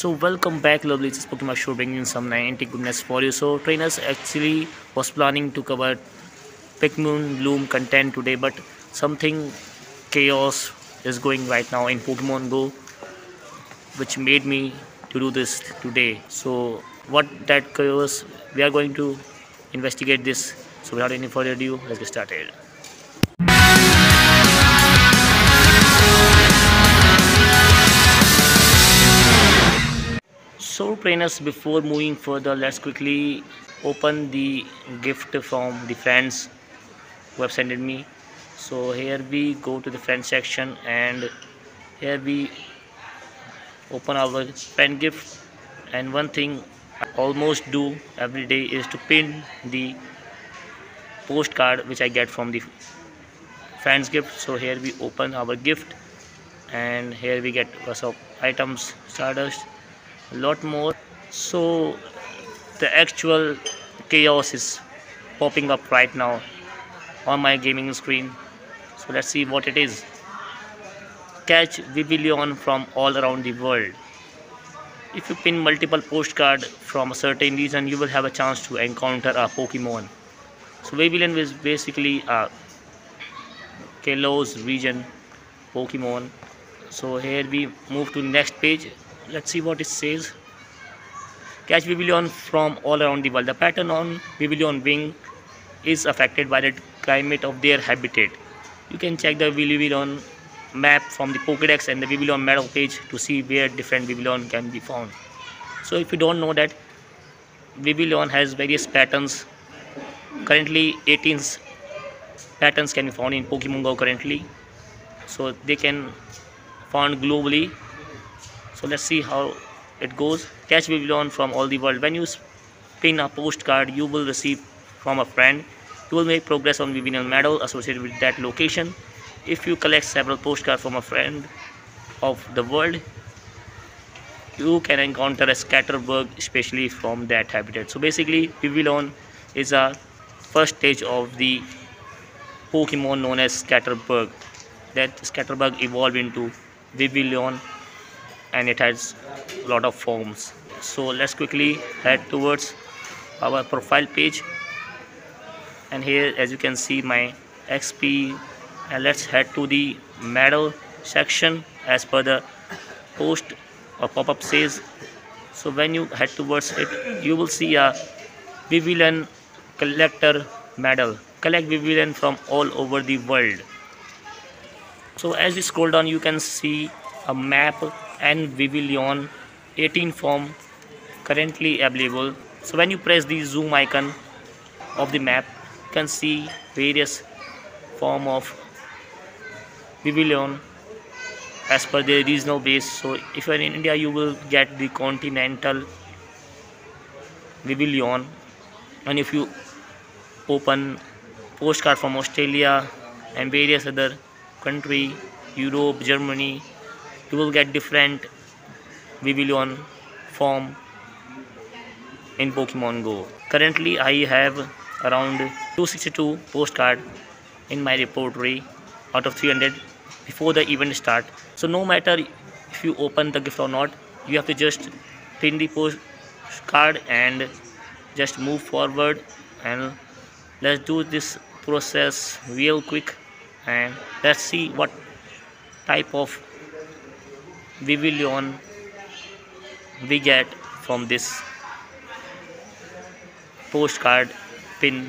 So welcome back, lovely. This Pokemon show bringing in some 90 goodness for you. So trainers actually was planning to cover Pikmin Bloom content today, but something chaos is going right now in Pokemon Go, which made me to do this today. So what that chaos, we are going to investigate this. So without any further ado, let's get started. So trainers, before moving further, let's quickly open the gift from the friends who have sent me. So here we go to the friend section, and here we open our friend gift. And one thing I almost do every day is to pin the postcard which I get from the friends gift. So here we open our gift, and here we get lots of items, stardust, a lot more. So the actual chaos is popping up right now on my gaming screen. So let's see what it is. Catch Vivillon from all around the world. If you pin multiple postcards from a certain region, you will have a chance to encounter a Pokemon. So Vivillon is basically a Kalos region Pokemon. So here we move to next page. Let's see what it says. Catch Vivillon from all around the world. The pattern on Vivillon wing is affected by the climate of their habitat. You can check the Vivillon map from the Pokédex and the Vivillon medal page to see where different Vivillon can be found. So if you don't know that, Vivillon has various patterns. Currently 18 patterns can be found in Pokémon Go currently. So they can found globally. So let's see how it goes. Catch Vivillon from all the world. When you pin a postcard you will receive from a friend, you will make progress on Vivillon medal associated with that location. If you collect several postcards from a friend of the world, you can encounter a Scatterbug, especially from that habitat. So basically Vivillon is a first stage of the Pokemon known as Scatterbug. That Scatterbug evolved into Vivillon, and it has a lot of forms. So let's quickly head towards our profile page, and here as you can see my XP, and let's head to the medal section as per the post or pop-up says. So when you head towards it, you will see a Vivillon collector medal. Collect Vivillon from all over the world. So as you scroll down, you can see a map and Vivillon 18 form currently available. So when you press the zoom icon of the map, you can see various form of Vivillon as per their regional base. So if you are in India, you will get the continental Vivillon, and if you open postcard from Australia and various other country, Europe, Germany, you will get different Vivillon form in Pokemon Go. Currently I have around 262 postcard in my repertory out of 300 before the event start. So no matter if you open the gift or not, you have to just pin the postcard and just move forward. And let's do this process real quick, and let's see what type of Vivillon we get from this postcard pin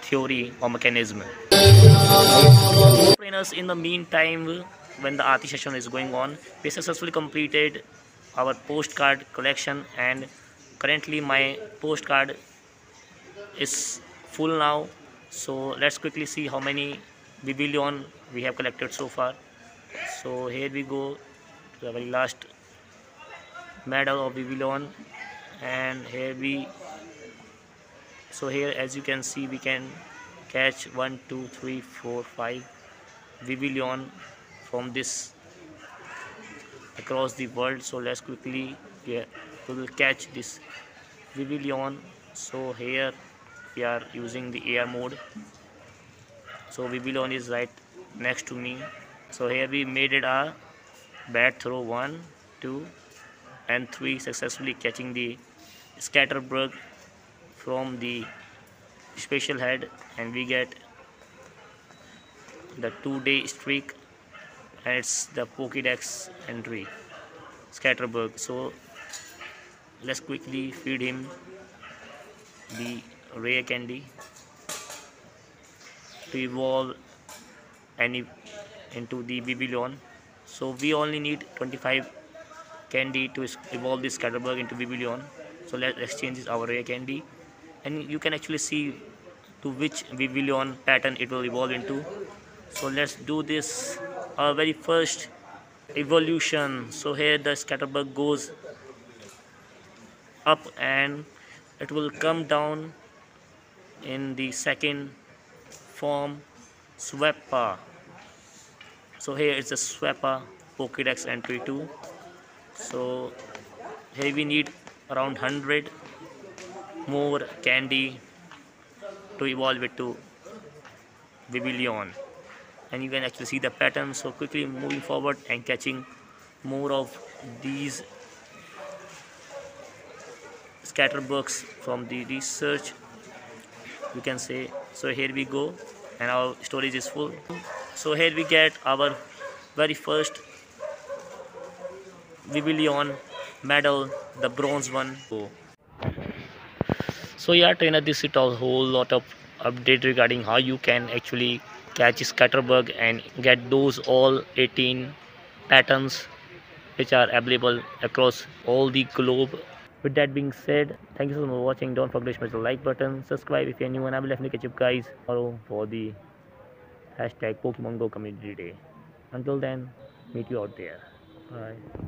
theory or mechanism. Trainers, in the meantime, when the Aarti session is going on, we successfully completed our postcard collection, and currently my postcard is full now. So let's quickly see how many Vivillon we have collected so far. So here we go, the very last medal of Vivillon, and here we, so here as you can see, we can catch 1 2 3 4 5 Vivillon from this across the world. So let's quickly, yeah, we will catch this Vivillon. So here we are using the air mode. So Vivillon is right next to me. So here we made it a bat throw, 1 2 and 3, successfully catching the Scatterbug from the special head, and we get the 2-day streak, and it's the Pokédex entry, Scatterbug. So let's quickly feed him the rare candy to evolve into the Vivillon. So we only need 25 candy to evolve this Scatterbug into Vivillon. So let's exchange our rare candy, and you can actually see to which Vivillon pattern it will evolve into. So let's do this, our very first evolution. So here the Scatterbug goes up and it will come down in the second form, Spewpa. So here is the Spewpa Pokédex entry 2. So here we need around 100 more candy to evolve it to Vivillon, and you can actually see the pattern. So quickly moving forward and catching more of these Scatterbugs from the research, you can say. So here we go, and our storage is full. So here we get our very first Vivillon medal, the bronze one. So yeah trainer, this is a whole lot of update regarding how you can actually catch Scatterbug and get those all 18 patterns which are available across all the globe. With that being said, thank you so much for watching. Don't forget to smash the like button, subscribe if you're new, and I will definitely catch you guys tomorrow for the #PokemonGo Community Day. Until then, meet you out there. Bye.